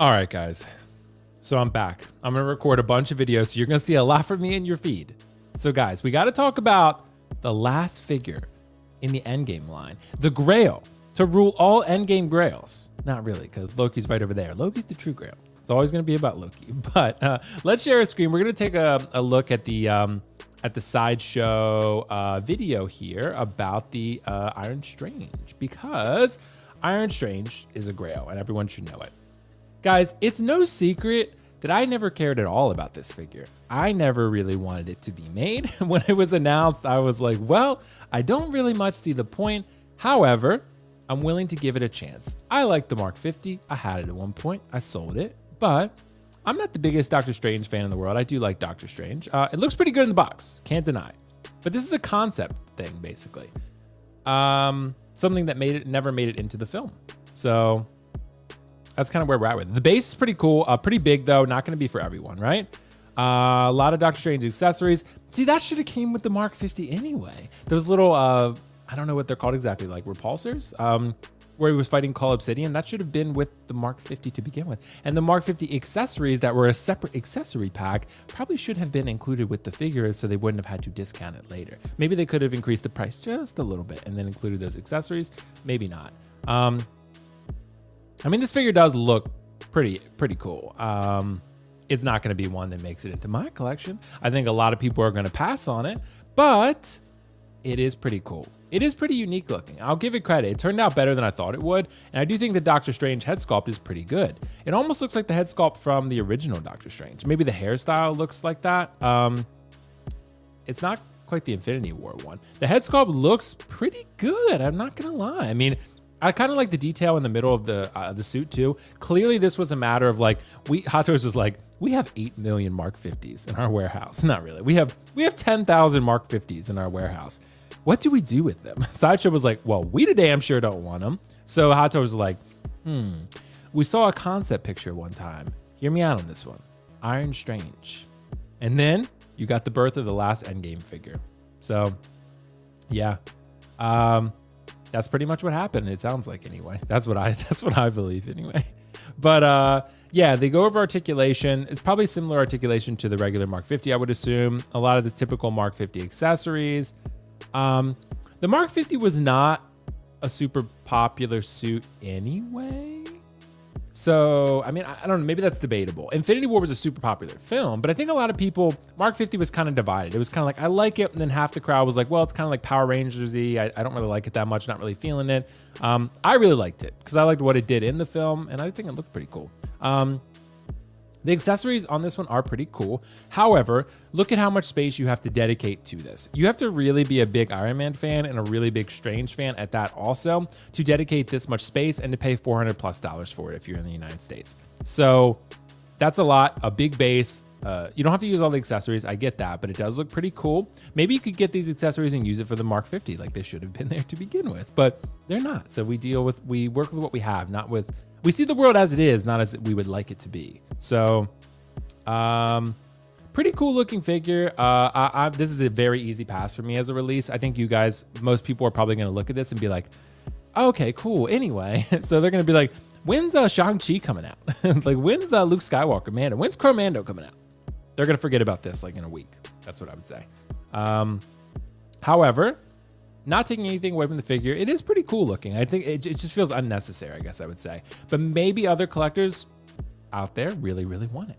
All right, guys. So I'm back. I'm going to record a bunch of videos. So you're going to see a lot from me in your feed. So guys, we got to talk about the last figure in the endgame line, the grail to rule all endgame grails. Not really, because Loki's right over there. Loki's the true grail. It's always going to be about Loki, but let's share a screen. We're going to take a look at the Sideshow video here about the Iron Strange, because Iron Strange is a grail and everyone should know it. Guys, it's no secret that I never cared at all about this figure. I never really wanted it to be made. When it was announced, I was like, well, I don't really much see the point. However, I'm willing to give it a chance. I like the Mark 50. I had it at one point. I sold it, but I'm not the biggest Doctor Strange fan in the world. I do like Doctor Strange. It looks pretty good in the box, can't deny. But this is a concept thing, basically. Something that never made it into the film. So that's kind of where we're at with it. The base is pretty cool, pretty big though, not gonna be for everyone, right? A lot of Doctor Strange accessories. See, that should have came with the Mark 50 anyway. Those little, I don't know what they're called exactly, like repulsors, where he was fighting Call Obsidian. That should have been with the Mark 50 to begin with. And the Mark 50 accessories that were a separate accessory pack probably should have been included with the figure so they wouldn't have had to discount it later. Maybe they could have increased the price just a little bit and then included those accessories. Maybe not. I mean, this figure does look pretty cool. It's not gonna be one that makes it into my collection. I think a lot of people are gonna pass on it, but it is pretty cool. It is pretty unique looking. I'll give it credit. It turned out better than I thought it would. And I do think the Doctor Strange head sculpt is pretty good. It almost looks like the head sculpt from the original Doctor Strange. Maybe the hairstyle looks like that. It's not quite the Infinity War one. The head sculpt looks pretty good. I'm not gonna lie. I mean, I kind of like the detail in the middle of the suit too. Clearly this was a matter of like, Hot Toys was like, we have 8 million Mark 50s in our warehouse. Not really. We have 10,000 Mark 50s in our warehouse. What do we do with them? Sideshow was like, well, we damn sure don't want them. So Hot Toys was like, we saw a concept picture one time. Hear me out on this one. Iron Strange. And then you got the birth of the last endgame figure. So yeah, that's pretty much what happened. It sounds like anyway, that's what I believe anyway. But yeah, they go over articulation. It's probably similar articulation to the regular Mark 50, I would assume. A lot of the typical Mark 50 accessories. The Mark 50 was not a super popular suit anyway. So, I mean, I don't know, maybe that's debatable. Infinity War was a super popular film, but I think a lot of people, Mark 50 was kind of divided. It was kind of like, I like it. And then half the crowd was like, well, it's kind of like Power Rangers-y. I don't really like it that much. Not really feeling it. I really liked it because I liked what it did in the film and I think it looked pretty cool. The accessories on this one are pretty cool. However, look at how much space you have to dedicate to this. You have to really be a big Iron Man fan and a really big Strange fan at that also to dedicate this much space and to pay $400+ for it if you're in the United States. So that's a lot, a big base. You don't have to use all the accessories. I get that, but it does look pretty cool. Maybe you could get these accessories and use it for the Mark 50 like they should have been there to begin with, but they're not. So we work with what we have, not with, we see the world as it is, not as we would like it to be. So, pretty cool looking figure. This is a very easy pass for me as a release. I think you guys, most people are probably going to look at this and be like, okay, cool. Anyway, so they're going to be like, when's Shang-Chi coming out? It's like, when's Luke Skywalker, man? And when's Chromando coming out? They're going to forget about this like in a week. That's what I would say. However, not taking anything away from the figure, it is pretty cool looking. I think it just feels unnecessary, I guess I would say. But maybe other collectors out there really, really want it.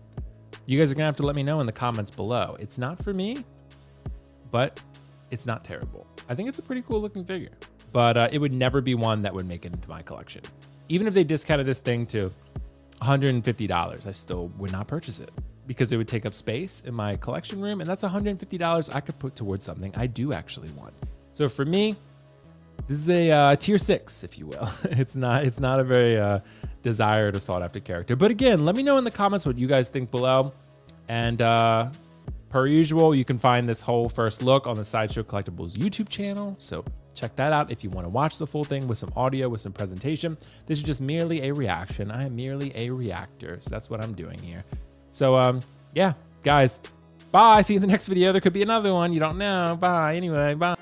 You guys are gonna have to let me know in the comments below. It's not for me, but it's not terrible. I think it's a pretty cool looking figure, but it would never be one that would make it into my collection. Even if they discounted this thing to $150, I still would not purchase it because it would take up space in my collection room. And that's $150 I could put towards something I do actually want. So for me, this is a tier 6, if you will. It's not a very desired or sought after character. But again, let me know in the comments what you guys think below. And per usual, you can find this whole first look on the Sideshow Collectibles YouTube channel. So check that out if you want to watch the full thing with some audio, with some presentation. This is just merely a reaction. I am merely a reactor. So that's what I'm doing here. So yeah, guys, bye. See you in the next video. There could be another one. You don't know. Bye. Anyway, bye.